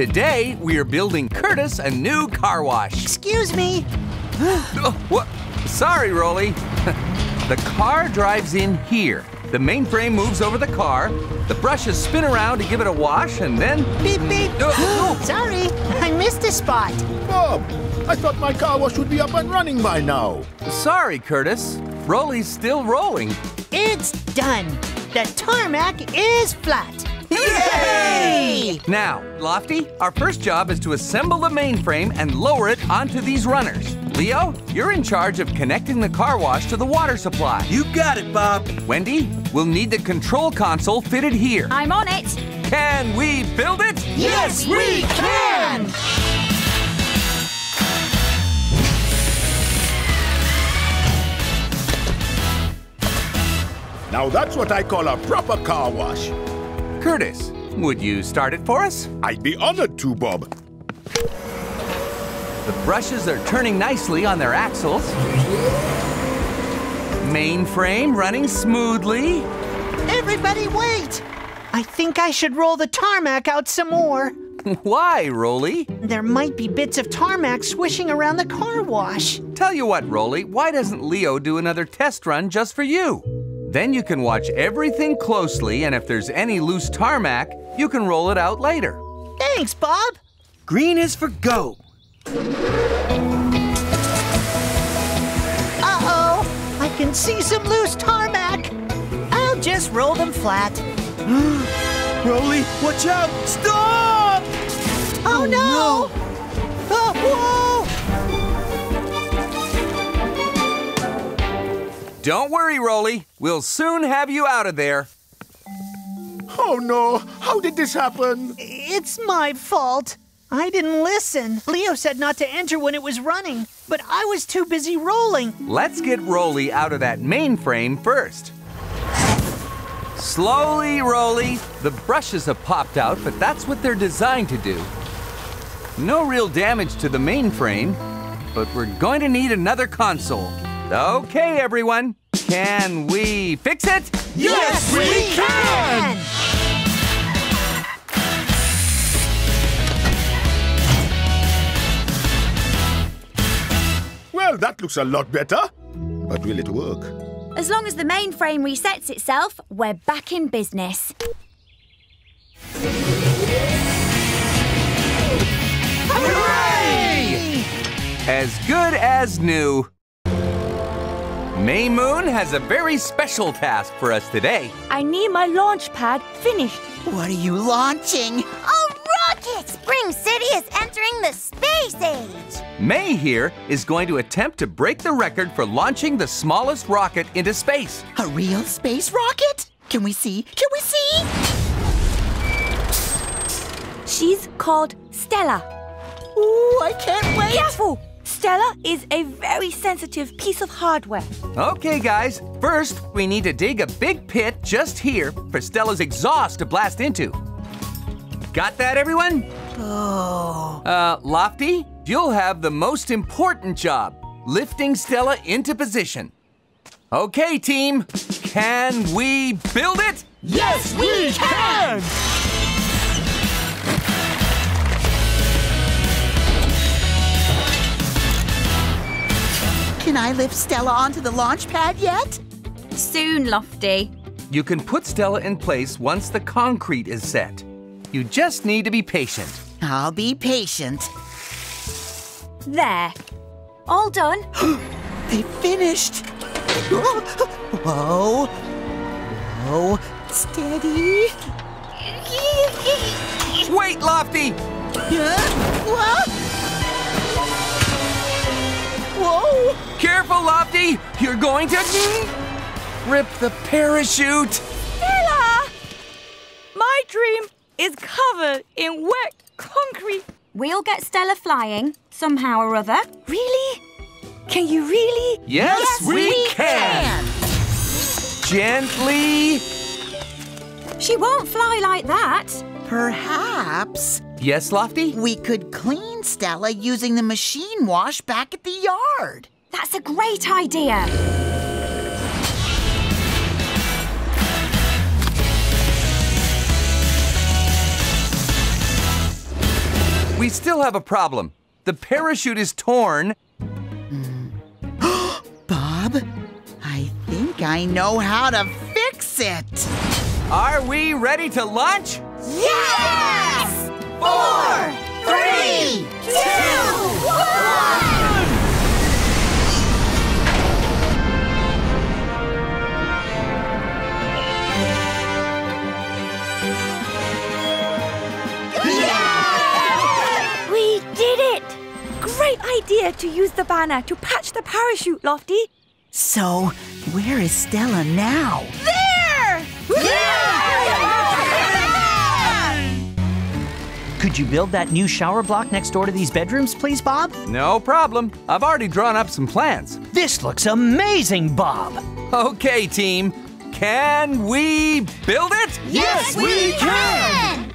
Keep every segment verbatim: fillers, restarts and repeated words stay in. Today, we're building Curtis a new car wash. Excuse me. Oh, what? Sorry, Rolly. The car drives in here. The mainframe moves over the car. The brushes spin around to give it a wash, and then... Beep, beep. Uh, oh. Sorry, I missed a spot. Bob, I thought my car wash would be up and running by now. Sorry, Curtis. Rolly's still rolling. It's done. The tarmac is flat. Yay! Now, Lofty, our first job is to assemble the mainframe and lower it onto these runners. Leo, you're in charge of connecting the car wash to the water supply. You got it, Bob. Wendy, we'll need the control console fitted here. I'm on it. Can we build it? Yes, yes we, we can! can. Now that's what I call a proper car wash. Curtis, would you start it for us? I'd be honored to, Bob. The brushes are turning nicely on their axles. Mainframe running smoothly. Everybody wait! I think I should roll the tarmac out some more. Why, Rolly? There might be bits of tarmac swishing around the car wash. Tell you what, Rolly, why doesn't Leo do another test run just for you? Then you can watch everything closely, and if there's any loose tarmac, you can roll it out later. Thanks, Bob. Green is for go. Uh-oh, I can see some loose tarmac. I'll just roll them flat. Rolly, watch out, stop! Oh, oh no! no. Oh, whoa! Don't worry, Rolly. We'll soon have you out of there. Oh, no. How did this happen? It's my fault. I didn't listen. Leo said not to enter when it was running, but I was too busy rolling. Let's get Rolly out of that mainframe first. Slowly, Rolly. The brushes have popped out, but that's what they're designed to do. No real damage to the mainframe, but we're going to need another console. Okay, everyone, can we fix it? Yes, we can! Well, that looks a lot better. But will it work? As long as the mainframe resets itself, we're back in business. Hooray! As good as new. May Moon has a very special task for us today. I need my launch pad finished. What are you launching? A rocket! Spring City is entering the space age. May here is going to attempt to break the record for launching the smallest rocket into space. A real space rocket? Can we see? Can we see? She's called Stella. Ooh, I can't wait. Careful! Stella is a very sensitive piece of hardware. Okay, guys. First, we need to dig a big pit just here for Stella's exhaust to blast into. Got that, everyone? Oh. Uh, Lofty, you'll have the most important job, lifting Stella into position. Okay, team. Can we build it? Yes, we can! Can I lift Stella onto the launch pad yet? Soon, Lofty. You can put Stella in place once the concrete is set. You just need to be patient. I'll be patient. There. All done. They finished. Whoa. Whoa. Steady. Wait, Lofty. Whoa. Whoa! Careful, Lofty! You're going to rip the parachute! Stella! My dream is covered in wet concrete. We'll get Stella flying somehow or other. Really? Can you really? Yes, yes we, we can. can! Gently. She won't fly like that. Perhaps. Yes, Lofty? We could clean Stella using the machine wash back at the yard. That's a great idea. We still have a problem. The parachute is torn. Mm. Bob, I think I know how to fix it. Are we ready to launch? Yes! Four, three, two, one! Great idea to use the banner to patch the parachute, Lofty. So, where is Stella now? There! Yeah! Could you build that new shower block next door to these bedrooms, please, Bob? No problem. I've already drawn up some plans. This looks amazing, Bob. Okay, team. Can we build it? Yes, yes we can! can!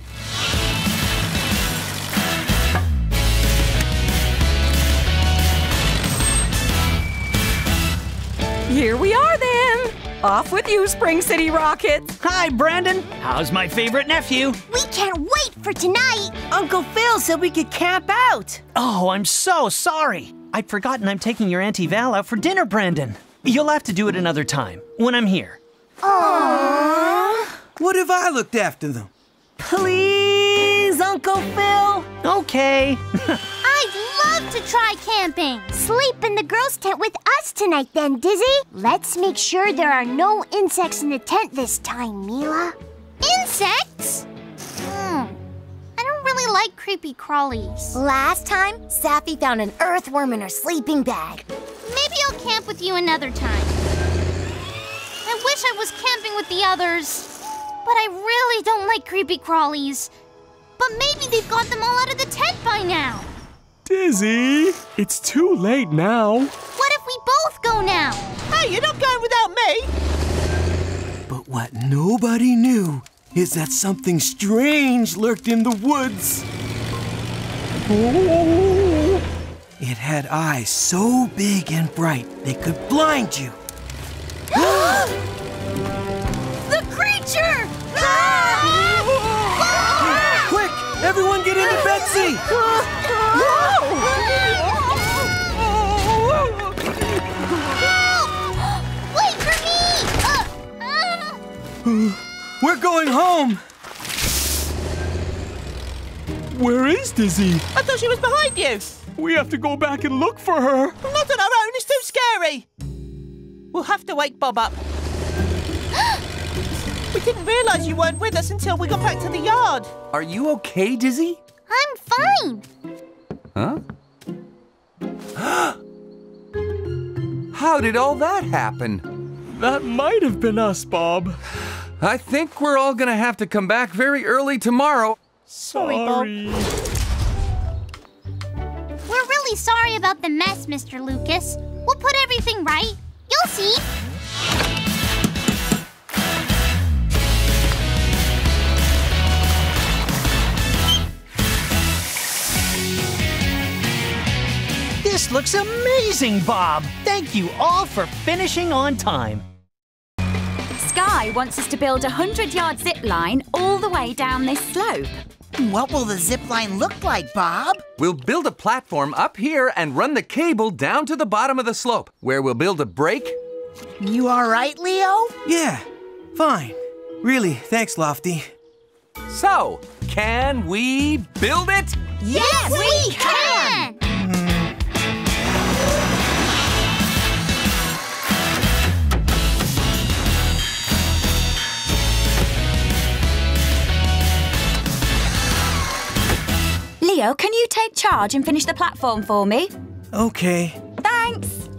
Here we are then! Off with you, Spring City Rockets! Hi, Brandon! How's my favorite nephew? We can't wait for tonight! Uncle Phil said we could camp out! Oh, I'm so sorry! I'd forgotten I'm taking your Auntie Val out for dinner, Brandon. You'll have to do it another time, when I'm here. Aww! What if I looked after them? Please, Uncle Phil! Okay! I'd love to try camping. Sleep in the girls' tent with us tonight then, Dizzy. Let's make sure there are no insects in the tent this time, Mila. Insects? Hmm. I don't really like creepy crawlies. Last time, Safi found an earthworm in her sleeping bag. Maybe I'll camp with you another time. I wish I was camping with the others, but I really don't like creepy crawlies. But maybe they've got them all out of the tent by now. Dizzy, it's too late now. What if we both go now? Hey, you're not going without me. But what nobody knew is that something strange lurked in the woods. Oh. It had eyes so big and bright they could blind you. The creature! Ah! Quick, everyone get into Betsy! We're going home! Where is Dizzy? I thought she was behind you! We have to go back and look for her! Not on our own, it's too scary! We'll have to wake Bob up. We didn't realise you weren't with us until we got back to the yard. Are you okay, Dizzy? I'm fine! Huh? How did all that happen? That might have been us, Bob. I think we're all gonna have to come back very early tomorrow. Sorry, sorry, Bob. We're really sorry about the mess, Mister Lucas. We'll put everything right. You'll see. This looks amazing, Bob! Thank you all for finishing on time. Sky wants us to build a hundred-yard zip line all the way down this slope. What will the zip line look like, Bob? We'll build a platform up here and run the cable down to the bottom of the slope, where we'll build a break. You all right, Leo? Yeah, fine. Really, thanks, Lofty. So, can we build it? Yes, yes we can! can! Leo, can you take charge and finish the platform for me? Okay. Thanks.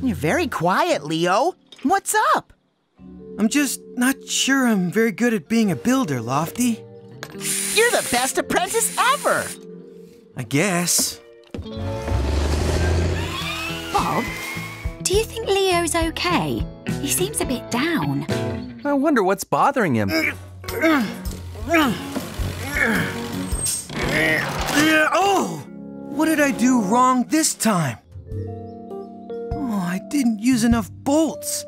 You're very quiet, Leo. What's up? I'm just not sure I'm very good at being a builder, Lofty. You're the best apprentice ever! I guess. Bob, do you think Leo's okay? He seems a bit down. I wonder what's bothering him. Oh! What did I do wrong this time? Oh, I didn't use enough bolts.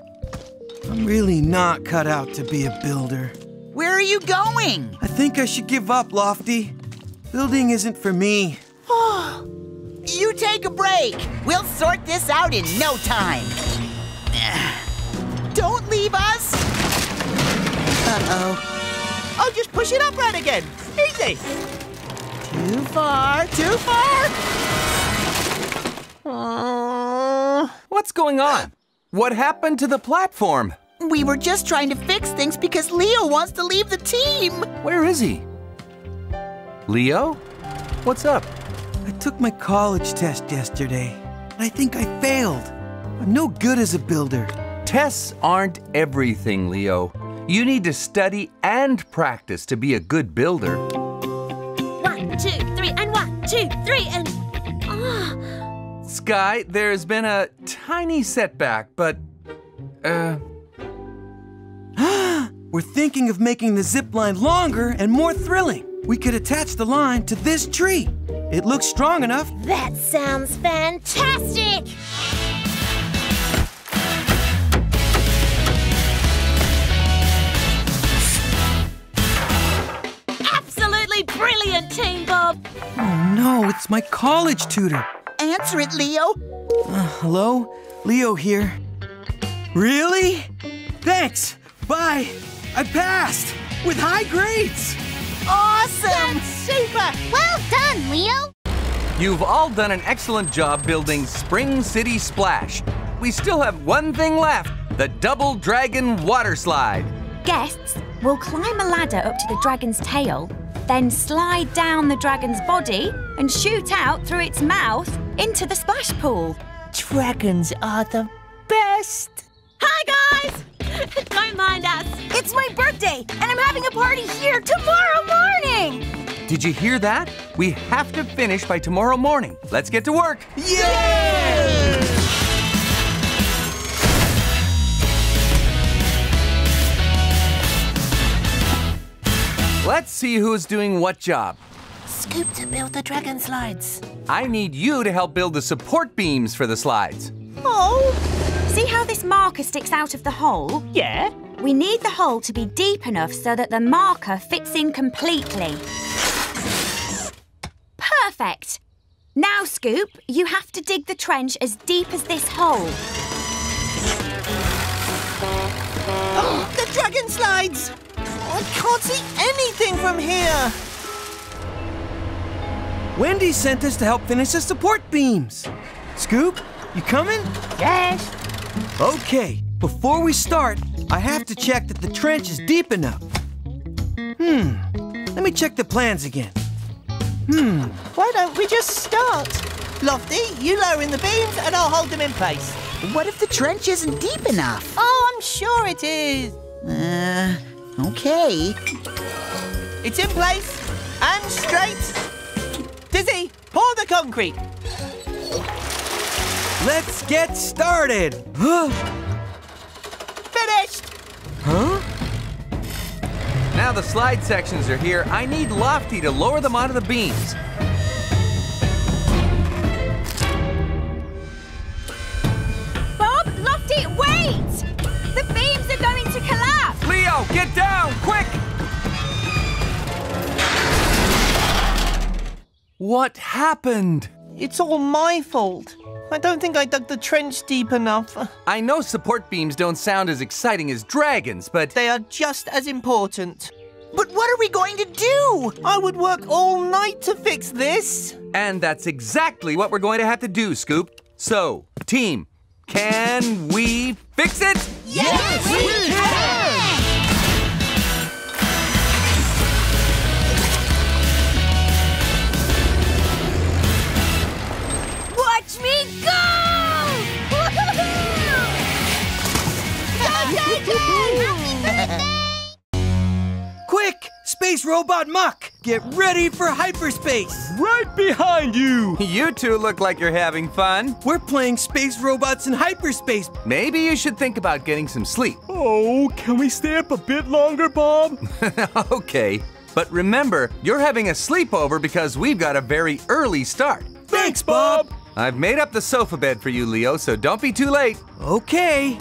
I'm really not cut out to be a builder. Where are you going? I think I should give up, Lofty. Building isn't for me. You take a break. We'll sort this out in no time. Don't leave us. Uh-oh. I'll just push it up right again. Easy. Too far, too far. Uh... What's going on? What happened to the platform? We were just trying to fix things because Leo wants to leave the team. Where is he? Leo? What's up? I took my college test yesterday, and I think I failed. I'm no good as a builder. Tests aren't everything, Leo. You need to study and practice to be a good builder. One, two, three, and one, two, three, and... Oh. Sky, there's been a tiny setback, but... Uh... We're thinking of making the zip line longer and more thrilling. We could attach the line to this tree. It looks strong enough. That sounds fantastic! Absolutely brilliant, Team Bob! Oh no, it's my college tutor. Answer it, Leo. Uh, hello? Leo here. Really? Thanks! Bye! I passed! With high grades! Awesome! That's super! Well done, Leo! You've all done an excellent job building Spring City Splash. We still have one thing left, the Double Dragon Water Slide. Guests will climb a ladder up to the dragon's tail, then slide down the dragon's body and shoot out through its mouth into the splash pool. Dragons are the best! Hi, guys! Don't mind us. It's my birthday, and I'm having a party here tomorrow morning! Did you hear that? We have to finish by tomorrow morning. Let's get to work. Yay! Yay! Let's see who's doing what job. Scoop to build the dragon slides. I need you to help build the support beams for the slides. Oh! See how this marker sticks out of the hole? Yeah. We need the hole to be deep enough so that the marker fits in completely. Perfect. Now, Scoop, you have to dig the trench as deep as this hole. Oh, the dragon slides! I can't see anything from here. Wendy sent us to help finish the support beams. Scoop, you coming? Yes. Okay, before we start, I have to check that the trench is deep enough. Hmm, let me check the plans again. Hmm. Why don't we just start? Lofty, you lower in the beams and I'll hold them in place. What if the trench isn't deep enough? Oh, I'm sure it is. Uh, okay. It's in place and straight. Dizzy, pour the concrete. Let's get started! Finished! Huh? Now the slide sections are here. I need Lofty to lower them onto the beams. Bob, Lofty, wait! The beams are going to collapse! Leo, get down, quick! What happened? It's all my fault. I don't think I dug the trench deep enough. I know support beams don't sound as exciting as dragons, but... They are just as important. But what are we going to do? I would work all night to fix this. And that's exactly what we're going to have to do, Scoop. So, team, can we fix it? Yes, yes we, we can! can! Watch me go! Go, go, go! Happy birthday! Quick, Space Robot Muck, get ready for hyperspace! Right behind you! You two look like you're having fun. We're playing space robots in hyperspace. Maybe you should think about getting some sleep. Oh, can we stay up a bit longer, Bob? Okay, but remember, you're having a sleepover because we've got a very early start. Thanks, Bob! I've made up the sofa bed for you, Leo, so don't be too late. Okay.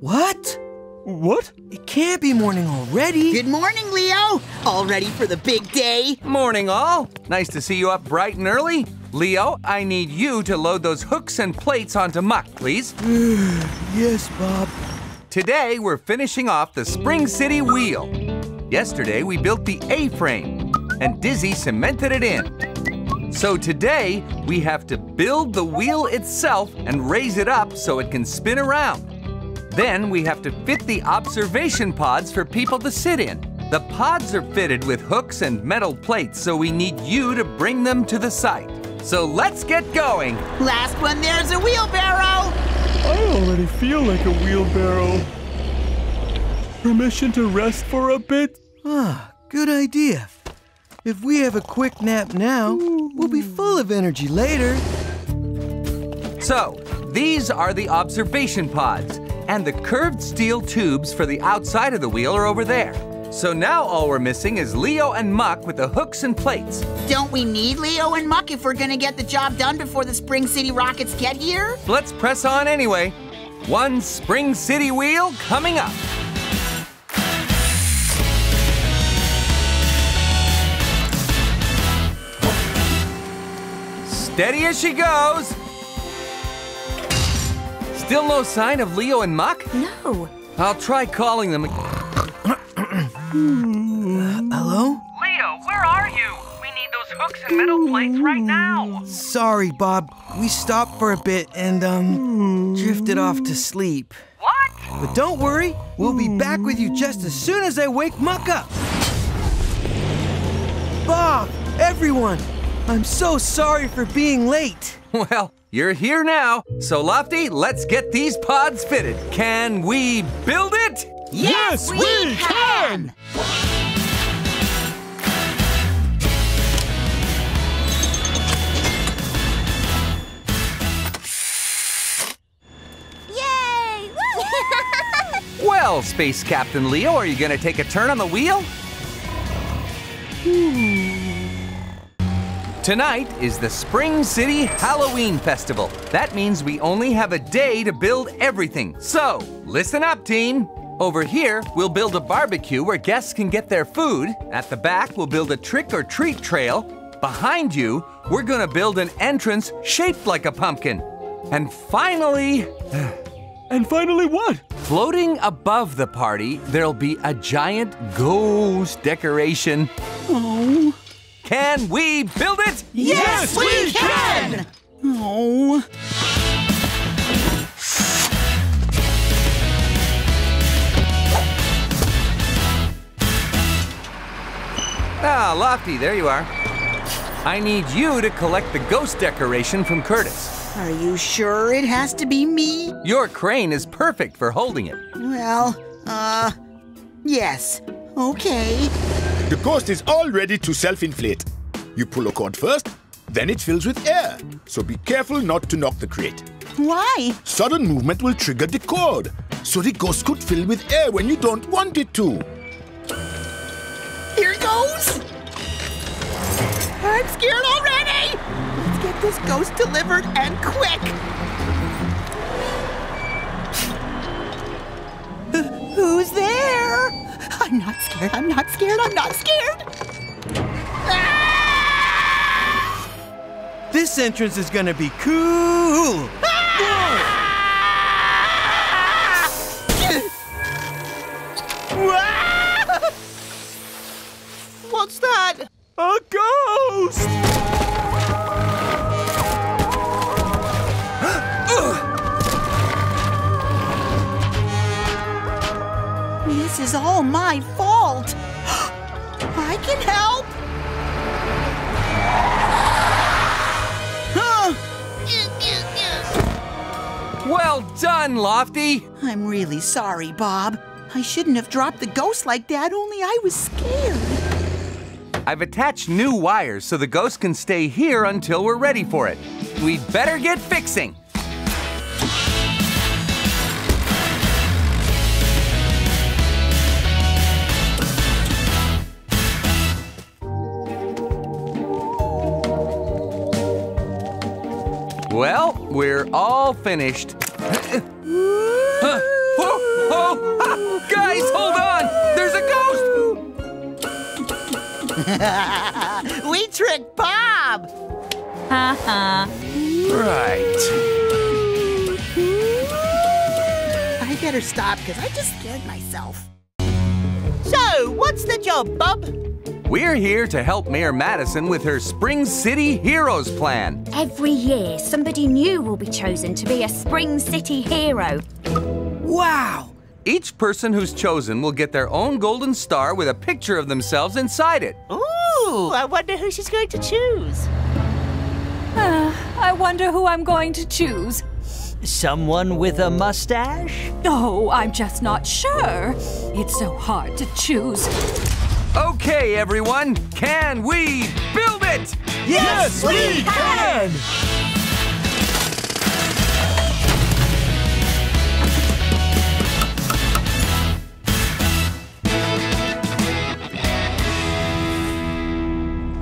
What? What? It can't be morning already. Good morning, Leo. All ready for the big day? Morning, all. Nice to see you up bright and early. Leo, I need you to load those hooks and plates onto Muck, please. Yes, Bob. Today, we're finishing off the Spring City wheel. Yesterday, we built the A-frame, and Dizzy cemented it in. So today, we have to build the wheel itself and raise it up so it can spin around. Then we have to fit the observation pods for people to sit in. The pods are fitted with hooks and metal plates, so we need you to bring them to the site. So let's get going. Last one there's a wheelbarrow. I already feel like a wheelbarrow. Permission to rest for a bit? Ah, good idea. If we have a quick nap now, ooh, we'll be full of energy later. So, these are the observation pods. And the curved steel tubes for the outside of the wheel are over there. So now all we're missing is Leo and Muck with the hooks and plates. Don't we need Leo and Muck if we're gonna get the job done before the Spring City Rockets get here? Let's press on anyway. One Spring City wheel coming up. Steady as she goes. Still no sign of Leo and Muck? No. I'll try calling them. uh, hello? Leo, where are you? We need those hooks and metal plates right now. Sorry, Bob. We stopped for a bit and, um, drifted off to sleep. What? But don't worry. We'll be back with you just as soon as I wake Muck up. Bob, everyone, I'm so sorry for being late. Well, you're here now. So, Lofty, let's get these pods fitted. Can we build it? Yes, yes we, we can! can! Yay! Woo! Well, Space Captain Leo, are you going to take a turn on the wheel? Hmm. Tonight is the Spring City Halloween Festival. That means we only have a day to build everything. So, listen up, team. Over here, we'll build a barbecue where guests can get their food. At the back, we'll build a trick-or-treat trail. Behind you, we're gonna build an entrance shaped like a pumpkin. And finally... And finally what? Floating above the party, there'll be a giant ghost decoration. Oh. Can we build it? Yes, yes we can! Oh. Ah, Lofty, there you are. I need you to collect the ghost decoration from Curtis. Are you sure it has to be me? Your crane is perfect for holding it. Well, uh, yes. Okay. The ghost is all ready to self-inflate. You pull a cord first, then it fills with air. So be careful not to knock the crate. Why? Sudden movement will trigger the cord, so the ghost could fill with air when you don't want it to. Here goes! I'm scared already! Let's get this ghost delivered and quick! Who's there? I'm not scared, I'm not scared, I'm not scared! Ah! This entrance is gonna be cool! Ah! Ah! What's that? A ghost! This is all my fault. I can help. Huh. Well done, Lofty. I'm really sorry, Bob. I shouldn't have dropped the ghost like that, only I was scared. I've attached new wires so the ghost can stay here until we're ready for it. We'd better get fixing. Well, we're all finished. Huh. Oh. Oh, ha, guys, hold on! There's a ghost! We tricked Bob! Ha ha. Right. I better stop, because I just scared myself. So, what's the job, Bob? We're here to help Mayor Madison with her Spring City Heroes plan. Every year, somebody new will be chosen to be a Spring City hero. Wow! Each person who's chosen will get their own golden star with a picture of themselves inside it. Ooh! I wonder who she's going to choose. Uh, I wonder who I'm going to choose. Someone with a mustache? Oh, I'm just not sure. It's so hard to choose. Okay, everyone, can we build it? Yes, yes we, we can! can!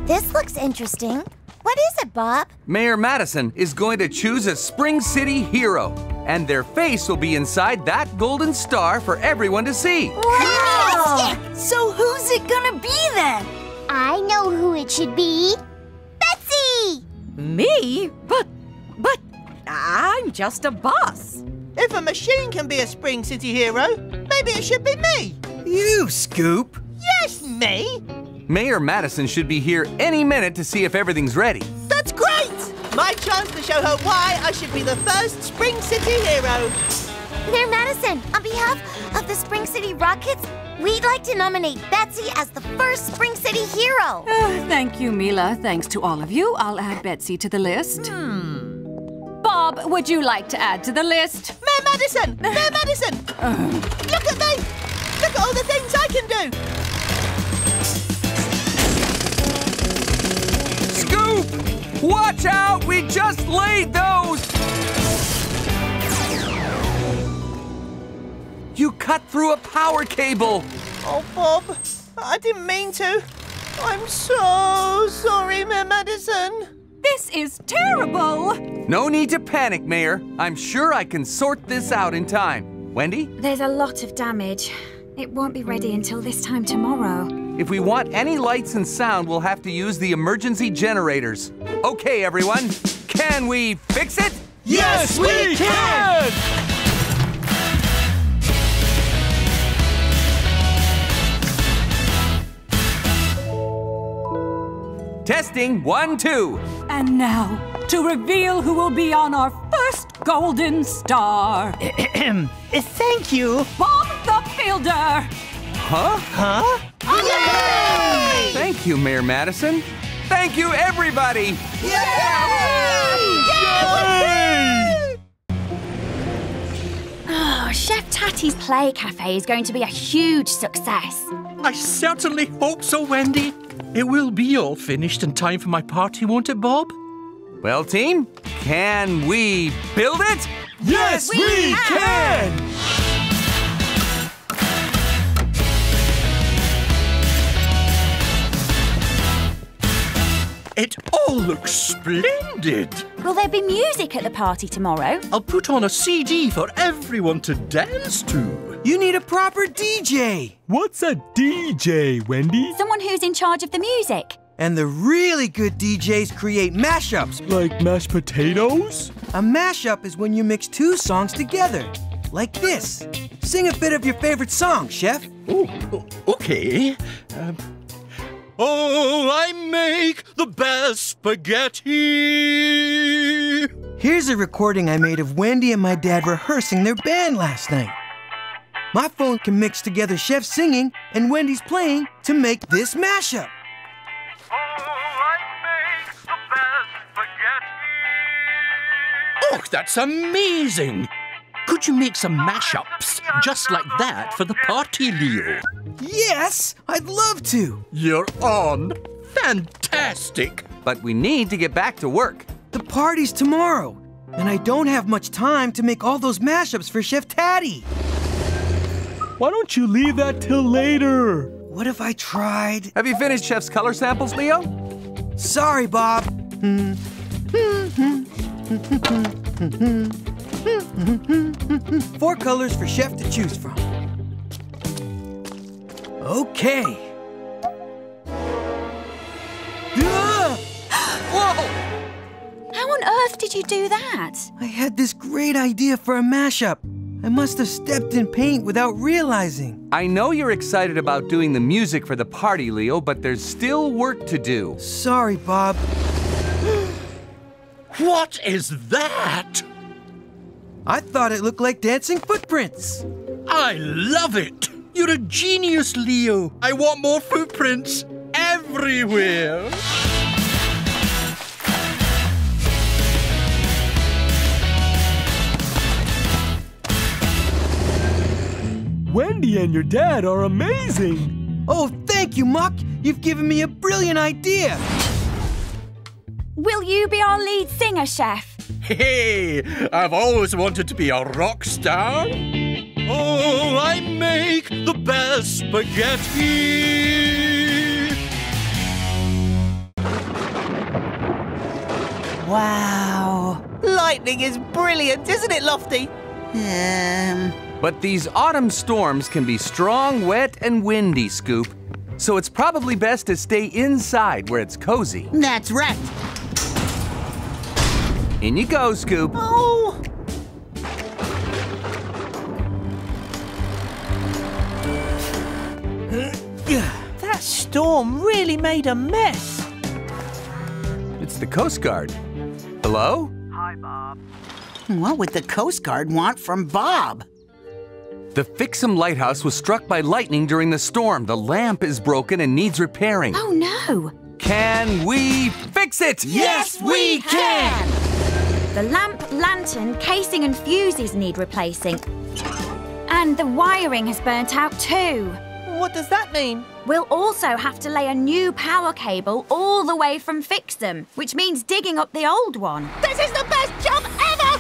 This looks interesting. What is it, Bob? Mayor Madison is going to choose a Spring City hero, and their face will be inside that golden star for everyone to see. Wow! So who's it gonna be then? I know who it should be. Betsy! Me? But, but, I'm just a boss. If a machine can be a Spring City hero, maybe it should be me. You, Scoop. Yes, me. Mayor Madison should be here any minute to see if everything's ready. That's great! My chance to show her why I should be the first Spring City hero. Mayor Madison, on behalf of the Spring City Rockets, we'd like to nominate Betsy as the first Spring City hero. Uh, thank you, Mila. Thanks to all of you. I'll add Betsy to the list. Hmm. Bob, would you like to add to the list? Mayor Madison! Mayor Madison! Uh. Look at me! Look at all the things I can do! Scoop! Watch out! We just laid those! You cut through a power cable! Oh, Bob, I didn't mean to. I'm so sorry, Mayor Madison. This is terrible! No need to panic, Mayor. I'm sure I can sort this out in time. Wendy? There's a lot of damage. It won't be ready until this time tomorrow. If we want any lights and sound, we'll have to use the emergency generators. Okay, everyone, can we fix it? Yes, we can! Testing, one, two. And now, to reveal who will be on our first golden star. Thank you. Bob the Fielder. Huh? Huh? Yay! Thank you, Mayor Madison. Thank you, everybody. Yay! Yay! Yay! Oh, Chef Tati's Play Cafe is going to be a huge success. I certainly hope so, Wendy. It will be all finished in time for my party, won't it, Bob? Well, team, can we build it? Yes, yes we, we can! can. It all looks splendid. Will there be music at the party tomorrow? I'll put on a C D for everyone to dance to. You need a proper D J. What's a D J, Wendy? Someone who's in charge of the music. And the really good D Js create mashups. Like mashed potatoes? A mashup is when you mix two songs together, like this. Sing a bit of your favorite song, Chef. Oh, okay. Um... Oh, I make the best spaghetti. Here's a recording I made of Wendy and my dad rehearsing their band last night. My phone can mix together Chef singing and Wendy's playing to make this mashup. Oh, I make the best spaghetti. Oh, that's amazing. Could you make some mashups just like that for the party, Leo? Yes, I'd love to. You're on. Fantastic. But we need to get back to work. The party's tomorrow, and I don't have much time to make all those mashups for Chef Tati. Why don't you leave that till later? What if I tried? Have you finished Chef's color samples, Leo? Sorry, Bob. Four colors for Chef to choose from. Okay. Whoa! How on earth did you do that? I had this great idea for a mashup. I must have stepped in paint without realizing. I know you're excited about doing the music for the party, Leo, but there's still work to do. Sorry, Bob. What is that? I thought it looked like dancing footprints. I love it. You're a genius, Leo. I want more footprints everywhere. Wendy and your dad are amazing. Oh, thank you, Muck. You've given me a brilliant idea. Will you be our lead singer, Chef? Hey, I've always wanted to be a rock star. Oh, I make the best spaghetti. Wow. Lightning is brilliant, isn't it, Lofty? Um... But these autumn storms can be strong, wet, and windy, Scoop. So it's probably best to stay inside where it's cozy. That's right. In you go, Scoop. Oh! That storm really made a mess. It's the Coast Guard. Hello? Hi, Bob. What would the Coast Guard want from Bob? The Fixham Lighthouse was struck by lightning during the storm. The lamp is broken and needs repairing. Oh, no. Can we fix it? Yes, yes we can. can! The lamp, lantern, casing and fuses need replacing. And the wiring has burnt out too. What does that mean? We'll also have to lay a new power cable all the way from Fixham, which means digging up the old one. This is the best job ever!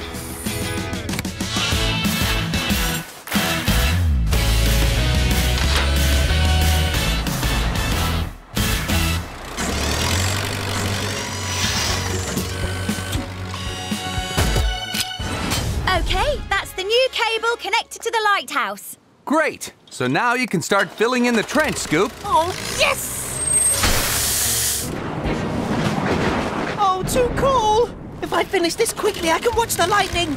Okay, that's the new cable connected to the lighthouse. Great. So now you can start filling in the trench, Scoop. Oh, yes! Oh, too cool! If I finish this quickly, I can watch the lightning.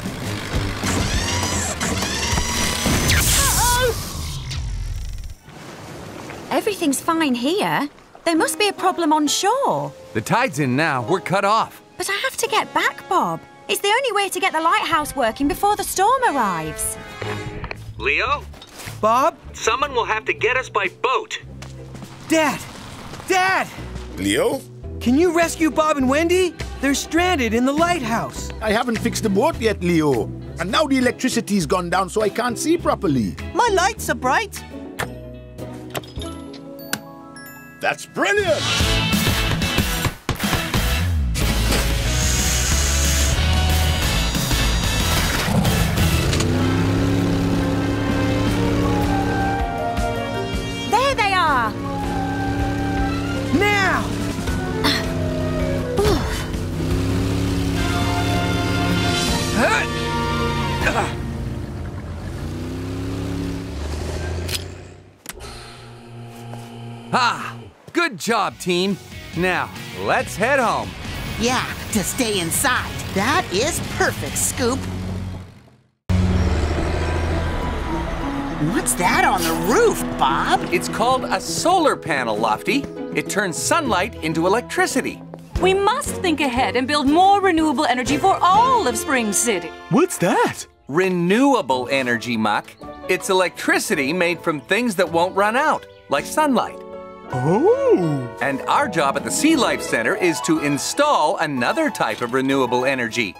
Uh-oh! Everything's fine here. There must be a problem on shore. The tide's in now. We're cut off. But I have to get back, Bob. It's the only way to get the lighthouse working before the storm arrives. Leo? Bob? Someone will have to get us by boat. Dad! Dad! Leo? Can you rescue Bob and Wendy? They're stranded in the lighthouse. I haven't fixed the boat yet, Leo. And now the electricity's gone down so I can't see properly. My lights are bright. That's brilliant! Now! Ah, good job, team. Now, let's head home. Yeah, to stay inside. That is perfect, Scoop. What's that on the roof, Bob? It's called a solar panel, Lofty. It turns sunlight into electricity. We must think ahead and build more renewable energy for all of Spring City. What's that? Renewable energy, Muck. It's electricity made from things that won't run out, like sunlight. Oh! And our job at the Sea Life Center is to install another type of renewable energy.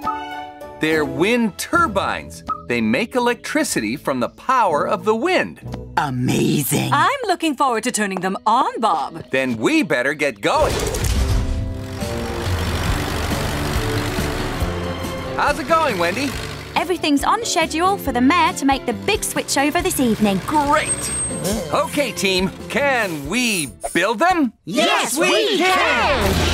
They're wind turbines. They make electricity from the power of the wind. Amazing. I'm looking forward to turning them on, Bob. Then we better get going. How's it going, Wendy? Everything's on schedule for the mayor to make the big switchover this evening. Great. Okay, team, can we build them? Yes, yes we, we can. can.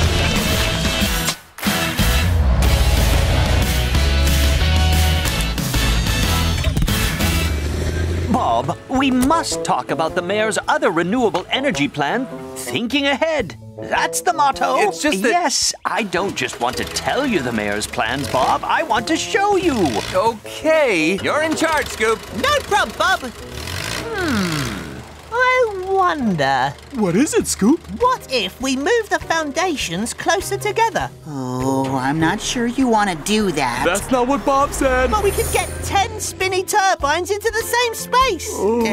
Bob, we we must talk about the mayor's other renewable energy plan, Thinking Ahead. That's the motto. It's just that... Yes, I don't just want to tell you the mayor's plans, Bob. I want to show you. Okay. You're in charge, Scoop. No problem, Bob. Hmm. I wonder. What is it, Scoop? What if we move the foundations closer together? Oh, I'm not sure you want to do that. That's not what Bob said. But we could get ten spinny turbines into the same space. Oh. Uh,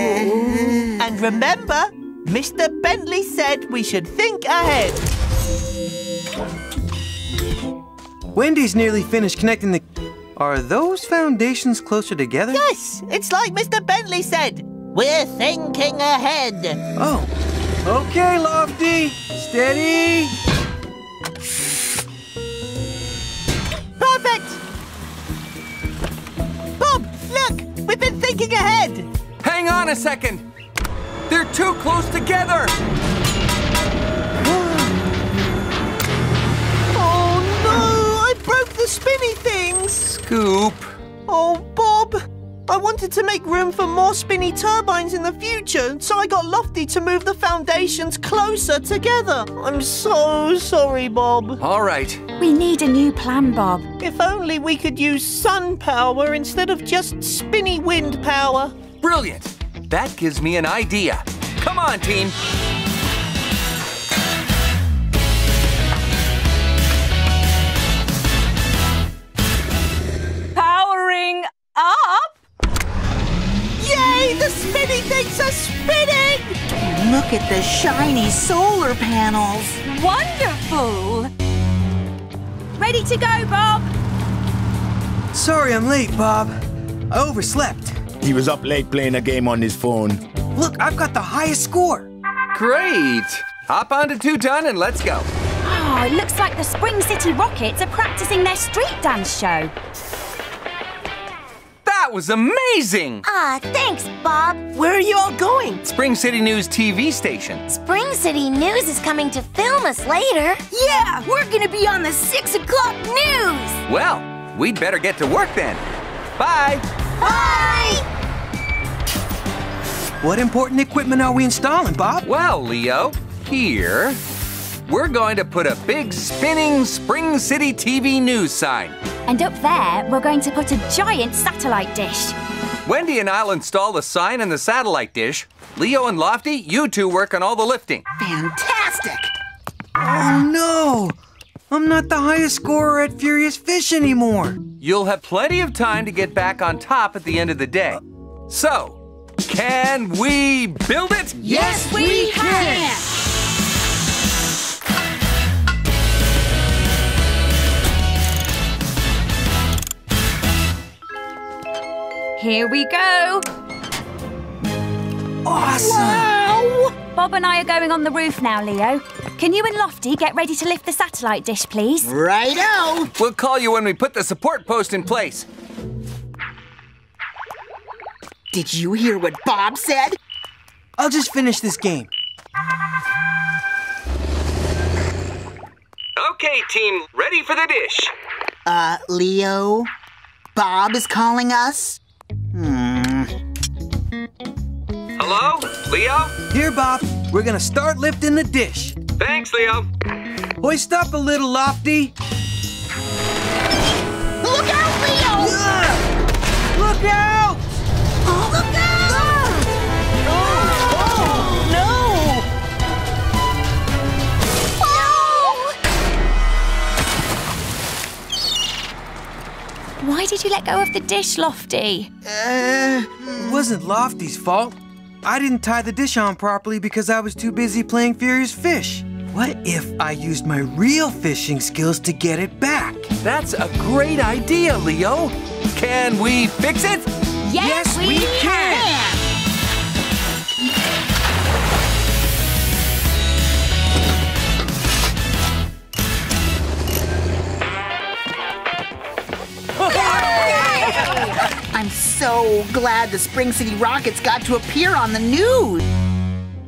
and remember... Mister Bentley said we should think ahead. Wendy's nearly finished connecting the... Are those foundations closer together? Yes, it's like Mister Bentley said. We're thinking ahead. Oh, okay, Lofty. Steady. Perfect. Bob, look, we've been thinking ahead. Hang on a second. They're too close together! Oh no! I broke the spinny things! Scoop! Oh, Bob! I wanted to make room for more spinny turbines in the future, so I got Lofty to move the foundations closer together. I'm so sorry, Bob. All right. We need a new plan, Bob. If only we could use sun power instead of just spinny wind power. Brilliant! That gives me an idea. Come on, team. Powering up. Yay, the spinning things are spinning. Look at the shiny solar panels. Wonderful. Ready to go, Bob. Sorry I'm late, Bob. I overslept. He was up late playing a game on his phone. Look, I've got the highest score. Great. Hop onto Two-ton and let's go. Oh, it looks like the Spring City Rockets are practicing their street dance show. That was amazing. Ah, uh, thanks, Bob. Where are you all going? Spring City News T V station. Spring City News is coming to film us later. Yeah, we're going to be on the six o'clock news. Well, we'd better get to work then. Bye. Bye. What important equipment are we installing, Bob? Well, Leo, here, we're going to put a big spinning Spring City T V news sign. And up there, we're going to put a giant satellite dish. Wendy and I'll install the sign and the satellite dish. Leo and Lofty, you two work on all the lifting. Fantastic! Oh, no! I'm not the highest scorer at Furious Fish anymore. You'll have plenty of time to get back on top at the end of the day. So... Can we build it? Yes, we can! Here we go! Awesome! Wow! Bob and I are going on the roof now, Leo. Can you and Lofty get ready to lift the satellite dish, please? Righto! We'll call you when we put the support post in place. Did you hear what Bob said? I'll just finish this game. Okay, team, ready for the dish. Uh, Leo? Bob is calling us? Hmm. Hello? Leo? Here, Bob. We're gonna start lifting the dish. Thanks, Leo. Hoist up a little, Lofty. Look out, Leo! Ugh! Look out! Oh, look out! Oh, oh, no! Oh! Why did you let go of the dish, Lofty? Uh, it wasn't Lofty's fault. I didn't tie the dish on properly because I was too busy playing Furious Fish. What if I used my real fishing skills to get it back? That's a great idea, Leo. Can we fix it? Yes, yes, we, we can. Can. I'm so glad the Spring City Rockets got to appear on the news.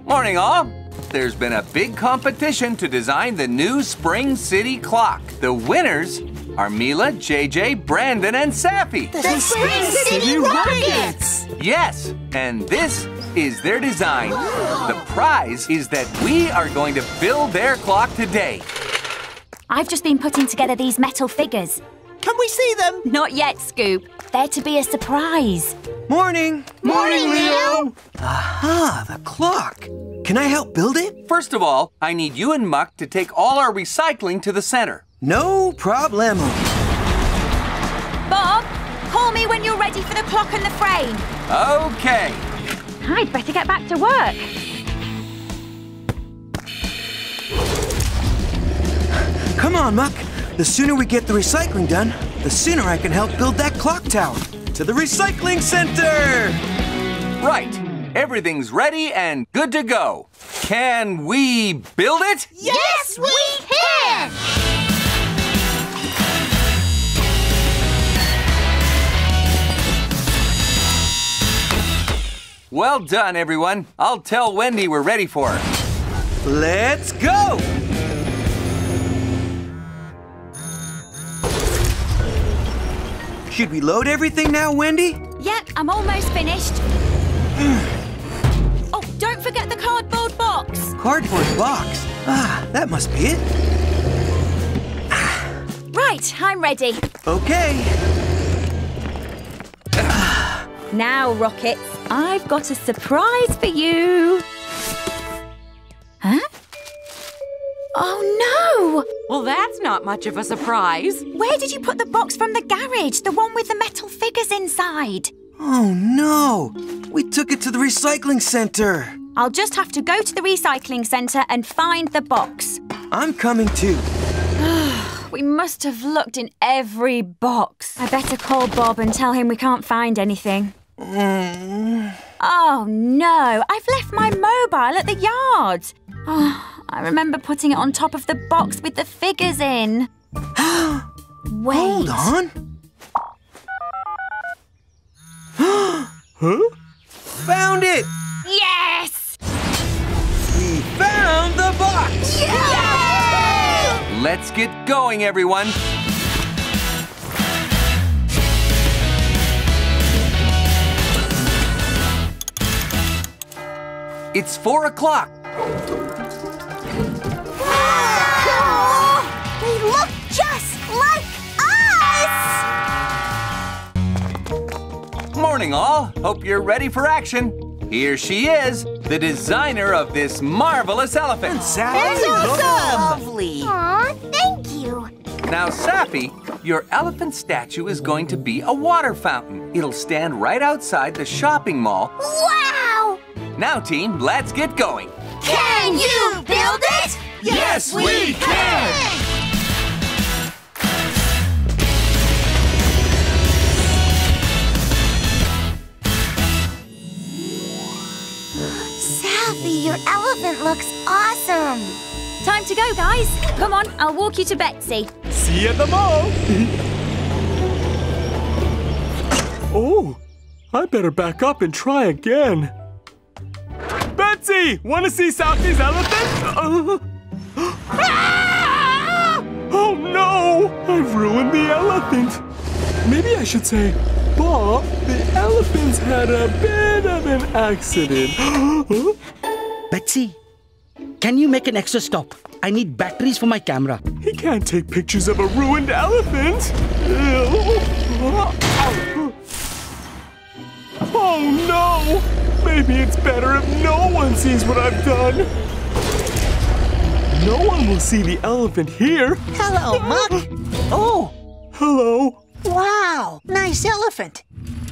Morning, all. There's been a big competition to design the new Spring City clock. The winners are Mila, J J, Brandon, and Safi. The, the Spring City, City Rockets! Yes, and this is their design. The prize is that we are going to build their clock today. I've just been putting together these metal figures. Can we see them? Not yet, Scoop. They're to be a surprise. Morning. Morning, Leo. Aha, the clock. Can I help build it? First of all, I need you and Muck to take all our recycling to the center. No problemo. Bob, call me when you're ready for the clock and the frame. Okay. I'd better get back to work. Come on, Muck. The sooner we get the recycling done, the sooner I can help build that clock tower. To the recycling center! Right. Everything's ready and good to go. Can we build it? Yes, we can! Well done, everyone. I'll tell Wendy we're ready for her. Let's go! Should we load everything now, Wendy? Yep, I'm almost finished. Oh, don't forget the cardboard box. Cardboard box? Ah, that must be it. Ah. Right, I'm ready. Okay. Ah. Now, Rockets, I've got a surprise for you. Huh? Oh, no! Well, that's not much of a surprise. Where did you put the box from the garage? The one with the metal figures inside? Oh, no! We took it to the recycling centre. I'll just have to go to the recycling centre and find the box. I'm coming too. We must have looked in every box. I better call Bob and tell him we can't find anything. Mm. Oh, no! I've left my mobile at the yard. Oh. I remember putting it on top of the box with the figures in. Wait. Hold on. Huh? Found it! Yes! We found the box! Yeah! Yay! Let's get going, everyone. It's four o'clock. They look just like us! Morning, all. Hope you're ready for action. Here she is, the designer of this marvelous elephant. That's awesome! Lovely. Aw, thank you. Now, Safi, your elephant statue is going to be a water fountain. It'll stand right outside the shopping mall. Wow! Now, team, let's get going. Can you build it? Yes, we can! Your elephant looks awesome. Time to go, guys. Come on, I'll walk you to Betsy. See you at the mall. Oh, I better back up and try again. Betsy, want to see Safi's elephant? Uh, ah! Oh, no, I've ruined the elephant. Maybe I should say, Bob, the elephant's had a bit of an accident. Betsy, can you make an extra stop? I need batteries for my camera. He can't take pictures of a ruined elephant. Oh no! Maybe it's better if no one sees what I've done. No one will see the elephant here. Hello, Muck. Oh. Hello. Wow, nice elephant.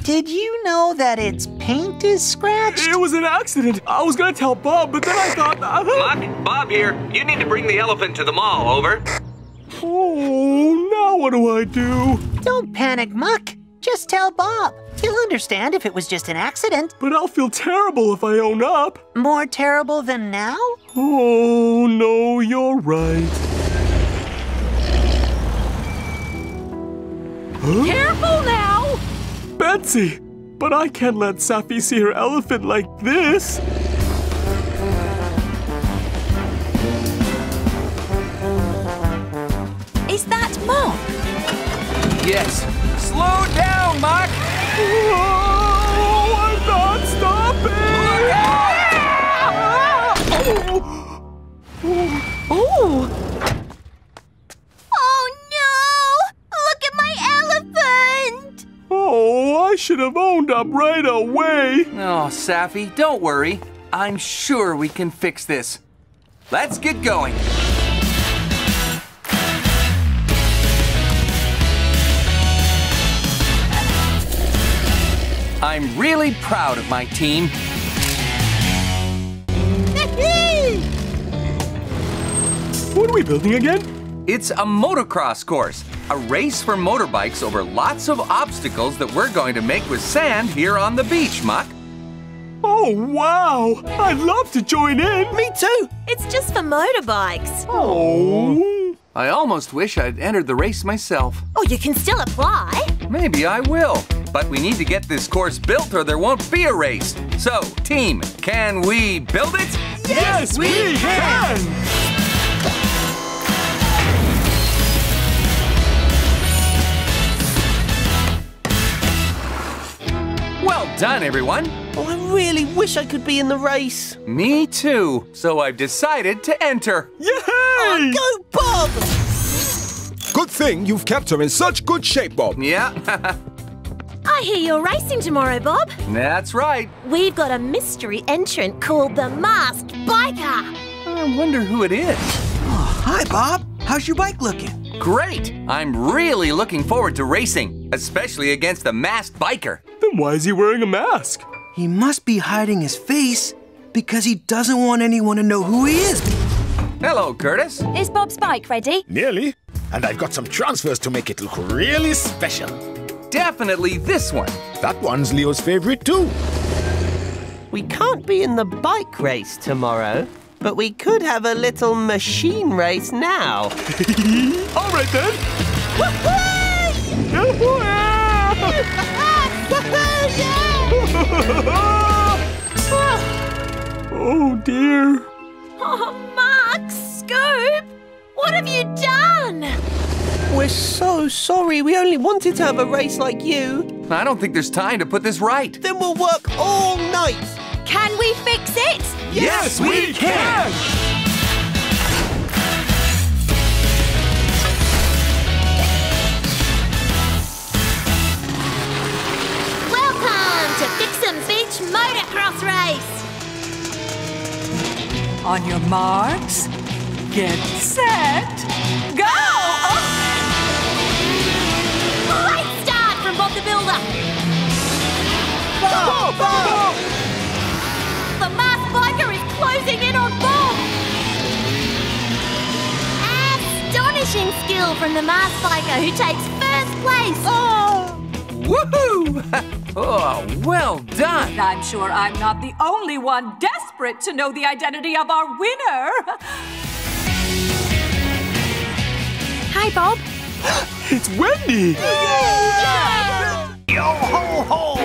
Did you know that its paint is scratched? It was an accident. I was gonna tell Bob, but then I thought... Muck, Bob here. You need to bring the elephant to the mall, over. Oh, now what do I do? Don't panic, Muck. Just tell Bob. He'll understand if it was just an accident. But I'll feel terrible if I own up. More terrible than now? Oh, no, you're right. Huh? Careful now! Betsy, but I can't let Safi see her elephant like this. Is that Muck? Yes. Slow down, Muck. Oh, I'm not stopping. I should have owned up right away. Oh, Safi, don't worry. I'm sure we can fix this. Let's get going. I'm really proud of my team. What are we building again? It's a motocross course, a race for motorbikes over lots of obstacles that we're going to make with sand here on the beach, Muck. Oh, wow! I'd love to join in! Me too! It's just for motorbikes. Oh. I almost wish I'd entered the race myself. Oh, you can still apply. Maybe I will. But we need to get this course built or there won't be a race. So, team, can we build it? Yes, yes we, we can! can. Well done, everyone. Oh, I really wish I could be in the race. Me too. So I've decided to enter. Yay! Oh, go, Bob! Good thing you've kept her in such good shape, Bob. Yeah. I hear you're racing tomorrow, Bob. That's right. We've got a mystery entrant called the Masked Biker. I wonder who it is. Oh, hi, Bob. How's your bike looking? Great! I'm really looking forward to racing, especially against the Masked Biker. Then why is he wearing a mask? He must be hiding his face because he doesn't want anyone to know who he is. Hello, Curtis. Is Bob's bike ready? Nearly. And I've got some transfers to make it look really special. Definitely this one. That one's Leo's favorite too. We can't be in the bike race tomorrow. But we could have a little machine race now. All right, then. Oh, dear. Oh, Mark, Scoop, what have you done? We're so sorry. We only wanted to have a race like you. I don't think there's time to put this right. Then we'll work all night. Can we fix it? Yes, yes we, we can! can! Welcome to Fixham Beach Motocross Race! On your marks, get set, go! Oh. Great start from Bob the Builder! Bob! Bob! Bob. Bob. The Masked Biker is closing in on Bob! Astonishing skill from the Masked Biker who takes first place! Oh! Woohoo! Oh, well done! I'm sure I'm not the only one desperate to know the identity of our winner! Hi, Bob. It's Wendy! Yeah! Yo ho ho!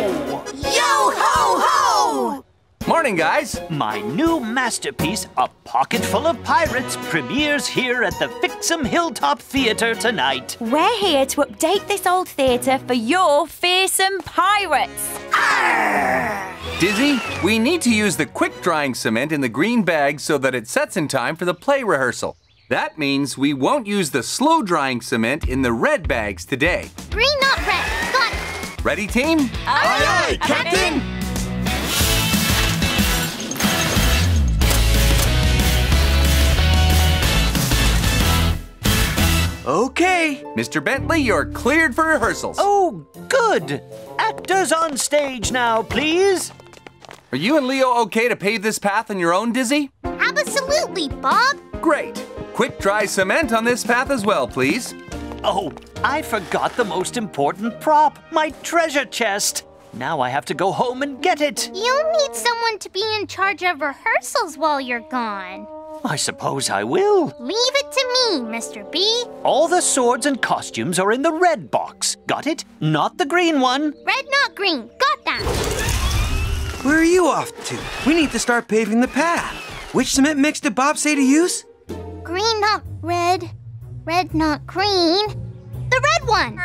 Yo ho ho! Morning, guys. My new masterpiece, A Pocket Full of Pirates, premieres here at the Fixham Hilltop Theatre tonight. We're here to update this old theatre for your fearsome pirates. Arr! Dizzy, we need to use the quick-drying cement in the green bag so that it sets in time for the play rehearsal. That means we won't use the slow-drying cement in the red bags today. Green, not red. Got it. Ready, team? Aye, aye, aye Captain! Captain. Okay. Mister Bentley, you're cleared for rehearsals. Oh, good. Actors on stage now, please. Are you and Leo okay to pave this path on your own, Dizzy? Absolutely, Bob. Great. Quick dry cement on this path as well, please. Oh, I forgot the most important prop, my treasure chest. Now I have to go home and get it. You'll need someone to be in charge of rehearsals while you're gone. I suppose I will. Leave it to me, Mister B. All the swords and costumes are in the red box. Got it? Not the green one. Red, not green. Got that. Where are you off to? We need to start paving the path. Which cement mix did Bob say to use? Green, not red. Red, not green. The red one.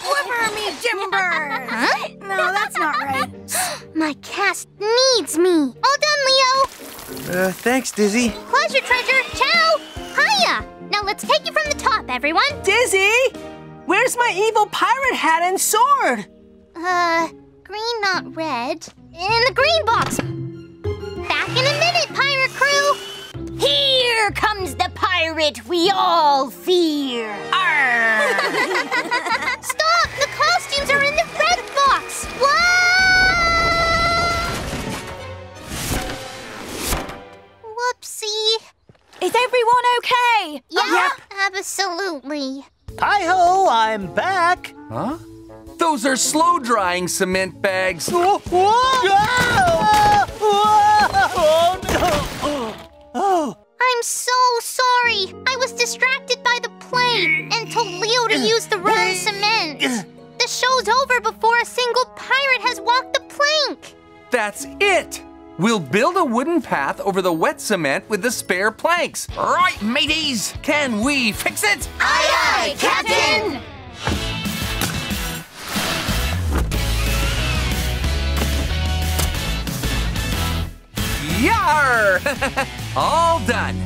Flipper me, Jimber! Huh? No, that's not right. My cast needs me. All done, Leo. Uh, thanks, Dizzy. Pleasure, treasure. Ciao. Hiya. Now let's take you from the top, everyone. Dizzy! Where's my evil pirate hat and sword? Uh, green, not red. In the green box. Back in a minute, pirate crew. Here comes the pirate we all fear. Arr! Stop! The costumes are in the red box. Whoa! Whoopsie. Is everyone okay? Yeah, oh, yep. Absolutely. Hi-ho, I'm back. Huh? Those are slow-drying cement bags. Whoa! Whoa! Ah! Whoa! Oh, no. Oh. I'm so sorry. I was distracted by the plane and told Leo to use the wrong cement. The show's over before a single pirate has walked the plank. That's it. We'll build a wooden path over the wet cement with the spare planks. Right, mateys. Can we fix it? Aye, aye, Captain! Yar! All done.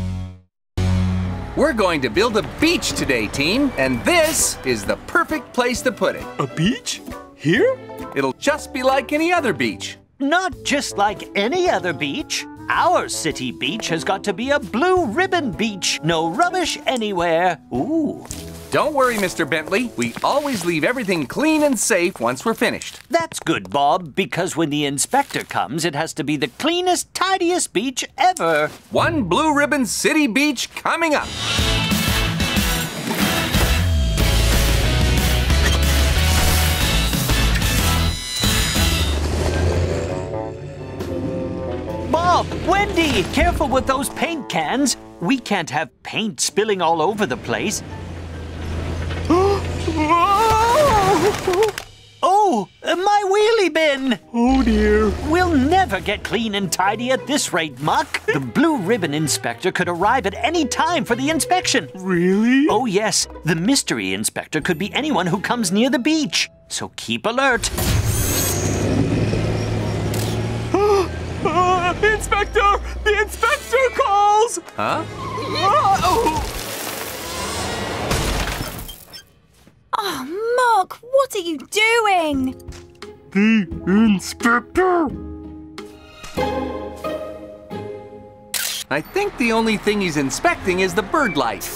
We're going to build a beach today, team, and this is the perfect place to put it. A beach? Here? It'll just be like any other beach. Not just like any other beach. Our city beach has got to be a blue ribbon beach. No rubbish anywhere. Ooh. Don't worry, Mister Bentley. We always leave everything clean and safe once we're finished. That's good, Bob, because when the inspector comes, it has to be the cleanest, tidiest beach ever. One blue ribbon city beach coming up. Bob, Wendy, careful with those paint cans. We can't have paint spilling all over the place. Oh, my wheelie bin. Oh, dear. We'll never get clean and tidy at this rate, Muck. The blue ribbon inspector could arrive at any time for the inspection. Really? Oh, yes. The mystery inspector could be anyone who comes near the beach. So keep alert. Uh, inspector! The inspector calls! Huh? Uh, oh. Oh, Muck, what are you doing? The inspector! I think the only thing he's inspecting is the bird light.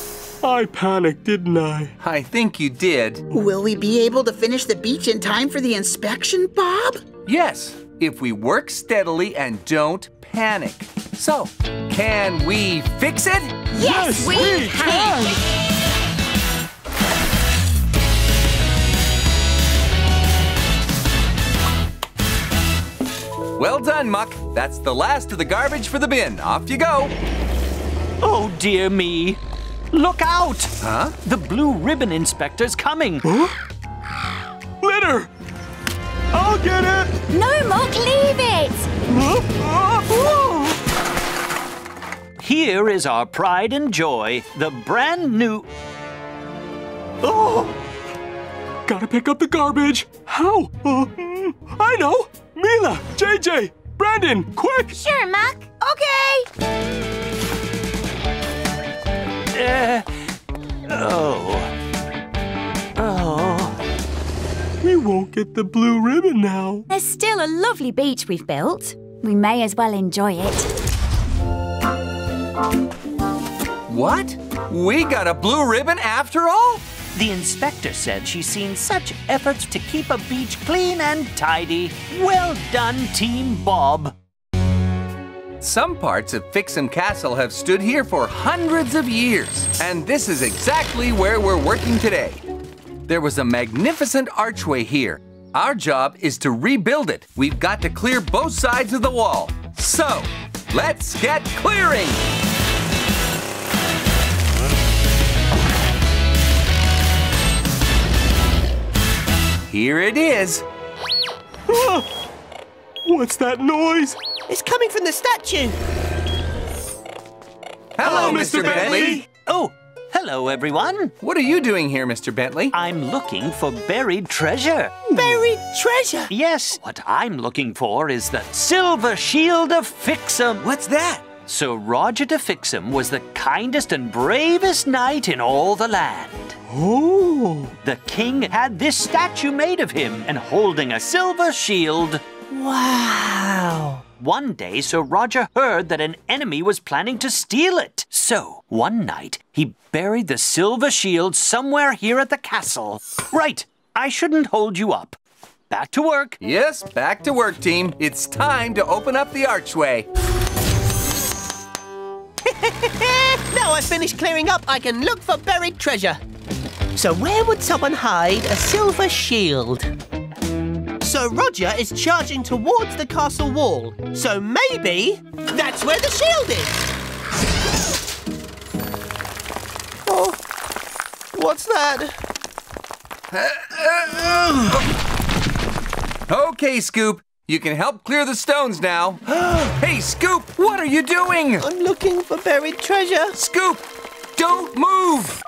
I panicked, didn't I? I think you did. Will we be able to finish the beach in time for the inspection, Bob? Yes. If we work steadily and don't panic. So, can we fix it? Yes, yes we, we can! can! Well done, Muck. That's the last of the garbage for the bin. Off you go. Oh, dear me. Look out! Huh? The blue ribbon inspector's coming. Huh? Litter! I'll get it! No, Muck, leave it! Here is our pride and joy, the brand new... Oh! Gotta pick up the garbage. How? Uh, I know! Mila, J J, Brandon, quick! Sure, Muck. Okay! Uh, oh... We won't get the blue ribbon now. There's still a lovely beach we've built. We may as well enjoy it. What? We got a blue ribbon after all? The inspector said she's seen such efforts to keep a beach clean and tidy. Well done, Team Bob. Some parts of Fixham Castle have stood here for hundreds of years. And this is exactly where we're working today. There was a magnificent archway here. Our job is to rebuild it. We've got to clear both sides of the wall. So, let's get clearing! Here it is. Ah! What's that noise? It's coming from the statue. Hello, Hello Mister Bentley. Bentley. Oh. Hello, everyone. What are you doing here, Mister Bentley? I'm looking for buried treasure. Buried treasure? Yes. What I'm looking for is the Silver Shield of Fixham. What's that? Sir Roger de Fixham was the kindest and bravest knight in all the land. Oh! The king had this statue made of him and holding a silver shield. Wow! One day, Sir Roger heard that an enemy was planning to steal it. So, one night, he buried the silver shield somewhere here at the castle. Right, I shouldn't hold you up. Back to work. Yes, back to work, team. It's time to open up the archway. Now I've finished clearing up, I can look for buried treasure. So where would someone hide a silver shield? Sir Roger is charging towards the castle wall, so maybe that's where the shield is. Oh, what's that? Okay, Scoop. You can help clear the stones now. Hey, Scoop, what are you doing? I'm looking for buried treasure. Scoop, don't move.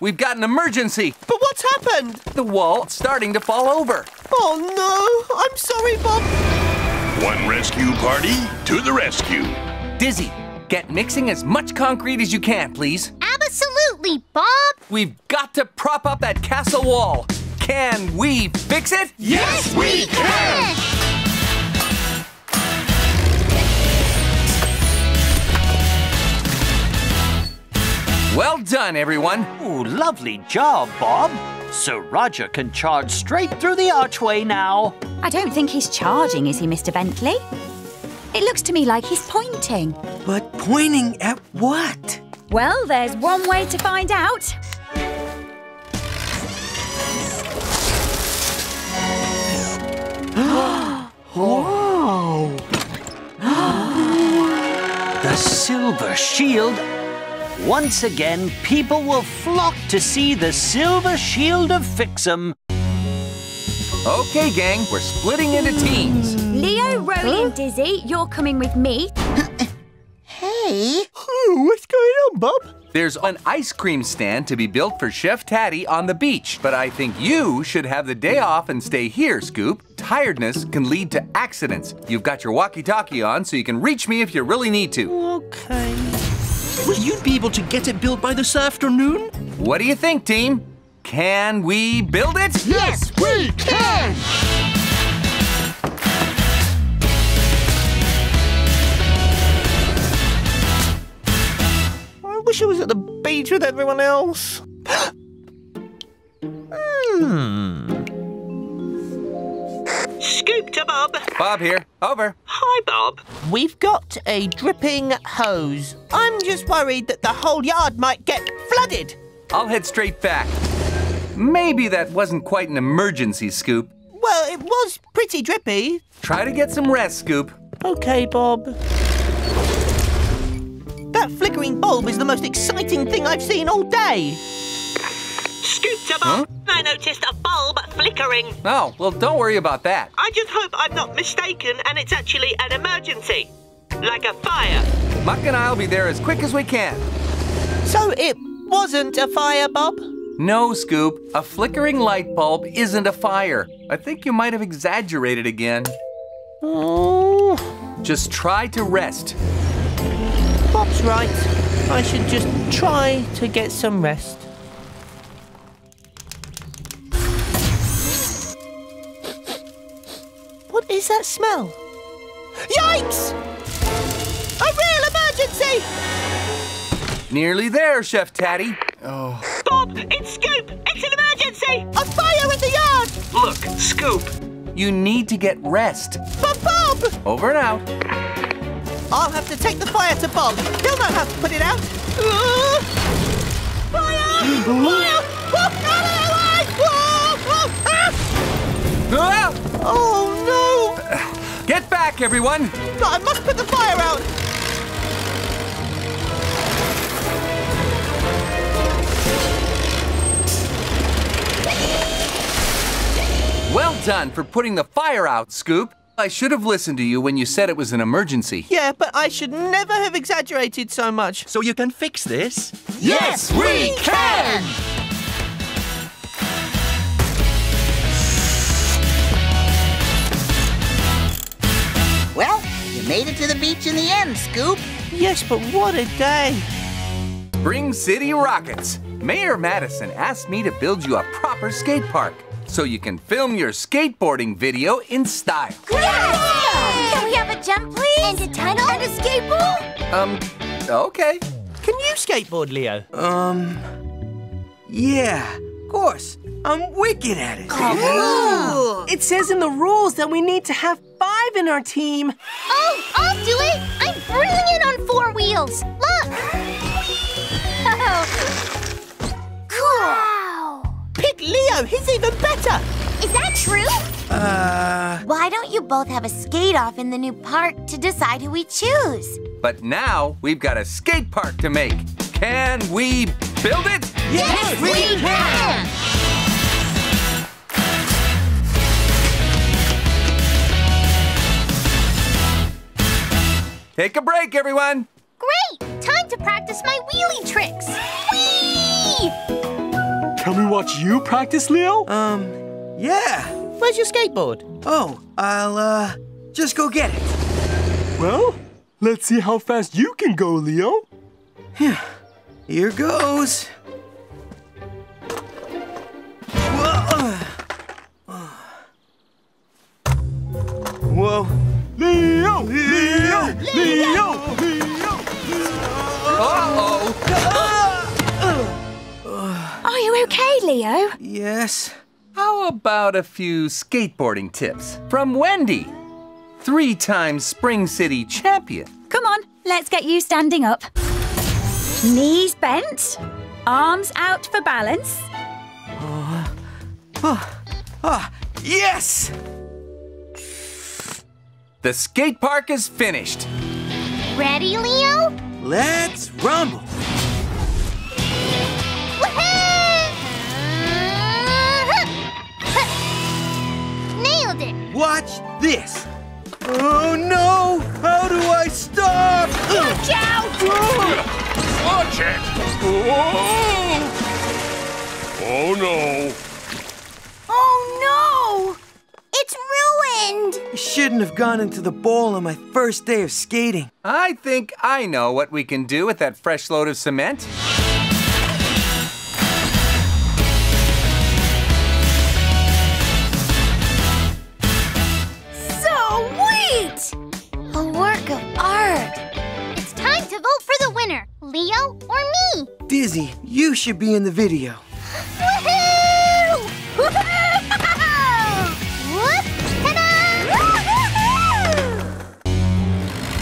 We've got an emergency. But what's happened? The wall is starting to fall over. Oh, no. I'm sorry, Bob. One rescue party to the rescue. Dizzy, get mixing as much concrete as you can, please. Absolutely, Bob. We've got to prop up that castle wall. Can we fix it? Yes, yes we can! can! Well done, everyone. Ooh, lovely job, Bob. Sir Roger can charge straight through the archway now. I don't think he's charging, is he, Mister Bentley? It looks to me like he's pointing. But pointing at what? Well, there's one way to find out. Whoa! The silver shield. Once again, people will flock to see the silver shield of Fixham. Okay, gang, we're splitting into teams. Leo, Rolly, and Dizzy, you're coming with me. Hey. Oh, what's going on, Bob? There's an ice cream stand to be built for Chef Tati on the beach, but I think you should have the day off and stay here, Scoop. Tiredness can lead to accidents. You've got your walkie-talkie on, so you can reach me if you really need to. Okay. Will you be able to get it built by this afternoon? What do you think, team? Can we build it? Yes, we can! I wish I was at the beach with everyone else. hmm. Scoop to Bob. Bob here. Over. Hi, Bob. We've got a dripping hose. I'm just worried that the whole yard might get flooded. I'll head straight back. Maybe that wasn't quite an emergency, Scoop. Well, it was pretty drippy. Try to get some rest, Scoop. Okay, Bob. That flickering bulb is the most exciting thing I've seen all day. Scooped up, huh? I noticed a bulb flickering. Oh, well, don't worry about that. I just hope I'm not mistaken and it's actually an emergency, like a fire. Muck and I'll be there as quick as we can. So it wasn't a fire, Bob? No, Scoop. A flickering light bulb isn't a fire. I think you might have exaggerated again. Oh. Just try to rest. Bob's right. I should just try to get some rest. What is that smell? Yikes! A real emergency! Nearly there, Chef Tati. Oh. Bob, it's Scoop! It's an emergency! A fire in the yard! Look, Scoop, you need to get rest. But Bob! Over and out. I'll have to take the fire to Bob. He'll know how to put it out. Uh, fire! Fire! Oh, no! Get back, everyone! But I must put the fire out! Well done for putting the fire out, Scoop. I should have listened to you when you said it was an emergency. Yeah, but I should never have exaggerated so much. So you can fix this? Yes, we can! Well, you made it to the beach in the end, Scoop. Yes, but what a day. Spring City Rockets. Mayor Madison asked me to build you a proper skate park so you can film your skateboarding video in style. Great idea! Can we have a jump, please? And a tunnel? And a skateboard? Um, okay. Can you skateboard, Leo? Um, yeah, of course. I'm wicked at it. Oh. It says in the rules that we need to have five in our team. Oh, I'll do it. I'm brilliant on four wheels. Look. Oh. Wow. Pick Leo. He's even better. Is that true? Uh... Why don't you both have a skate-off in the new park to decide who we choose? But now we've got a skate park to make. Can we build it? Yes, yes we, we can! can. Take a break, everyone! Great! Time to practice my wheelie tricks! Whee! Can we watch you practice, Leo? Um, yeah! Where's your skateboard? Oh, I'll, uh, just go get it. Well, let's see how fast you can go, Leo. Here goes. Whoa. Leo! Leo! Leo! Leo! Uh-oh! Are you okay, Leo? Yes. How about a few skateboarding tips from Wendy, three-time Spring City champion? Come on, let's get you standing up. Knees bent, arms out for balance. Oh, oh, oh, yes! The skate park is finished. Ready, Leo? Let's rumble. Nailed it. Watch this. Oh, no. How do I stop? Watch out. Oh. Watch it. Oh. Oh, no. Oh, no. It's ruined! I shouldn't have gone into the bowl on my first day of skating. I think I know what we can do with that fresh load of cement. Sweet! A work of art. It's time to vote for the winner, Leo or me. Dizzy, you should be in the video. Woohoo! Woohoo!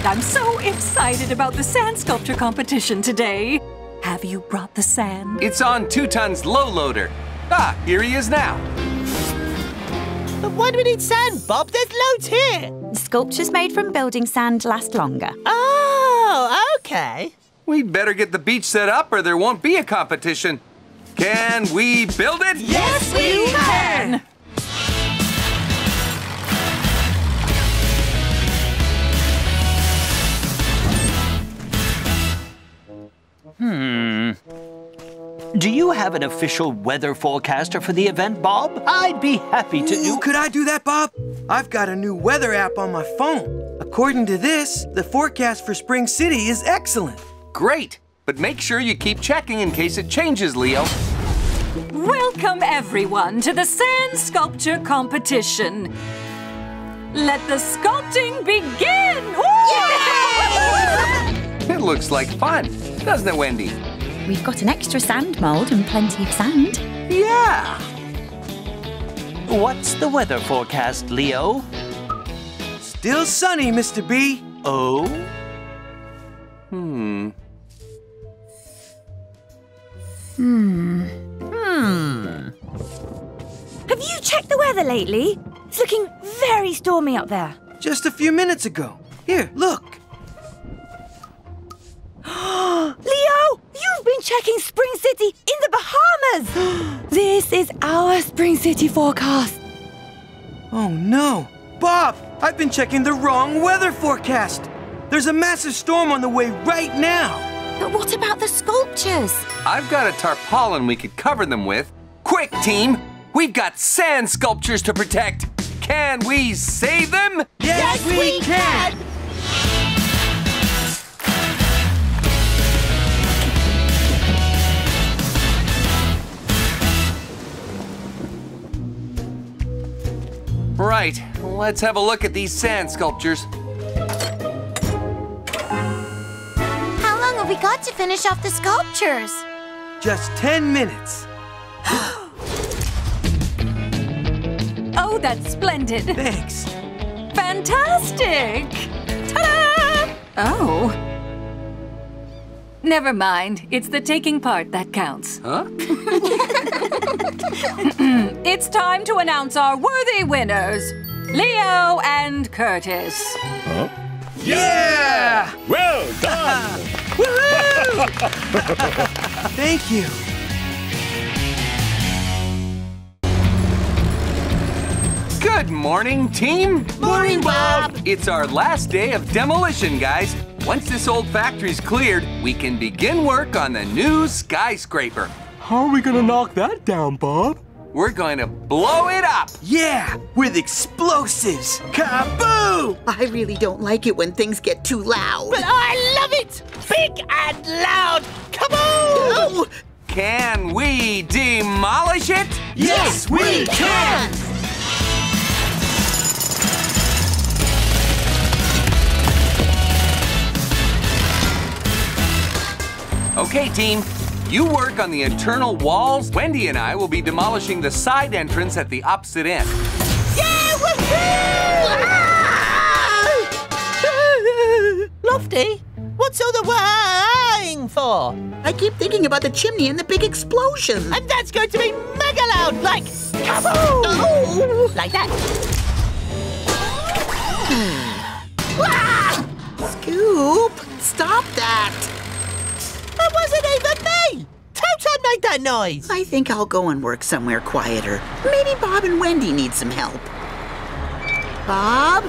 I'm so excited about the sand sculpture competition today. Have you brought the sand? It's on Two-ton's low loader. Ah, here he is now. But why do we need sand, Bob? There's loads here. Sculptures made from building sand last longer. Oh, okay. We'd better get the beach set up or there won't be a competition. Can we build it? Yes, we can! can. Hmm. Do you have an official weather forecaster for the event, Bob? I'd be happy to do... Ooh, could I do that, Bob? I've got a new weather app on my phone. According to this, the forecast for Spring City is excellent. Great, but make sure you keep checking in case it changes, Leo. Welcome, everyone, to the Sand Sculpture Competition. Let the sculpting begin! Yay! It looks like fun, doesn't it, Wendy? We've got an extra sand mould and plenty of sand. Yeah! What's the weather forecast, Leo? Still sunny, Mister B. Oh? Hmm. Hmm. Hmm. Have you checked the weather lately? It's looking very stormy up there. Just a few minutes ago. Here, look. Leo, you've been checking Spring City in the Bahamas! This is our Spring City forecast. Oh no! Bob, I've been checking the wrong weather forecast. There's a massive storm on the way right now. But what about the sculptures? I've got a tarpaulin we could cover them with. Quick, team! We've got sand sculptures to protect. Can we save them? Yes, yes we, we can! can. right, let's have a look at these sand sculptures. How long have we got to finish off the sculptures? Just ten minutes. Oh, that's splendid. Thanks. Fantastic! Ta-da! Oh. Never mind. It's the taking part that counts. Huh? It's time to announce our worthy winners, Leo and Curtis. Huh? Yeah! Well done! Woohoo! Thank you. Good morning, team. Morning, Bob. It's our last day of demolition, guys. Once this old factory's cleared, we can begin work on the new skyscraper. How are we gonna knock that down, Bob? We're going to blow it up! Yeah, with explosives! Kaboom! I really don't like it when things get too loud. But I love it! Big and loud! Kaboom! Oh. Can we demolish it? Yes, yes we, we can! can. Okay, team, you work on the internal walls. Wendy and I will be demolishing the side entrance at the opposite end. Yeah, woohoo! Lofty, what's all the whining for? I keep thinking about the chimney and the big explosion. And that's going to be mega loud, like kaboom! Oh. Like that. Ah! Scoop, stop that! That wasn't even me! Two-ton made that noise! I think I'll go and work somewhere quieter. Maybe Bob and Wendy need some help. Bob?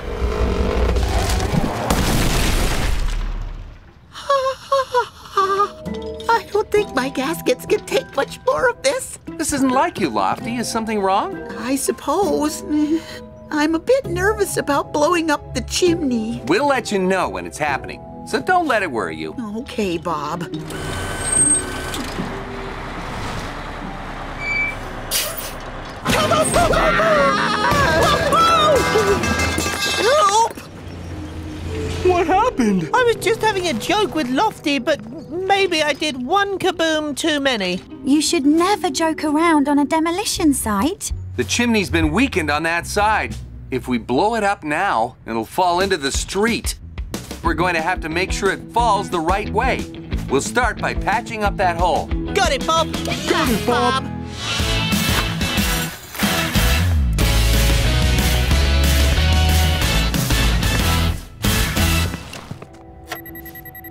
I don't think my gaskets can take much more of this. This isn't like you, Lofty. Is something wrong? I suppose. I'm a bit nervous about blowing up the chimney. We'll let you know when it's happening. So don't let it worry you. Okay, Bob. Help! What happened? I was just having a joke with Lofty, but maybe I did one kaboom too many. You should never joke around on a demolition site. The chimney's been weakened on that side. If we blow it up now, it'll fall into the street. We're going to have to make sure it falls the right way. We'll start by patching up that hole. Got it, Bob! Got it, Bob!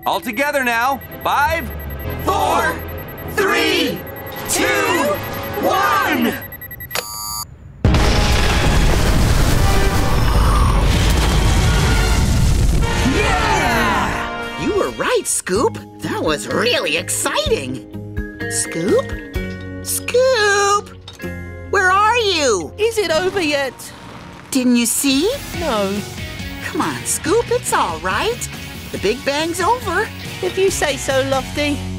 All together now. Five, four, three, two, one! You were right, Scoop. That was really exciting. Scoop? Scoop! Where are you? Is it over yet? Didn't you see? No. Come on, Scoop, it's all right. The Big Bang's over. If you say so, Lofty.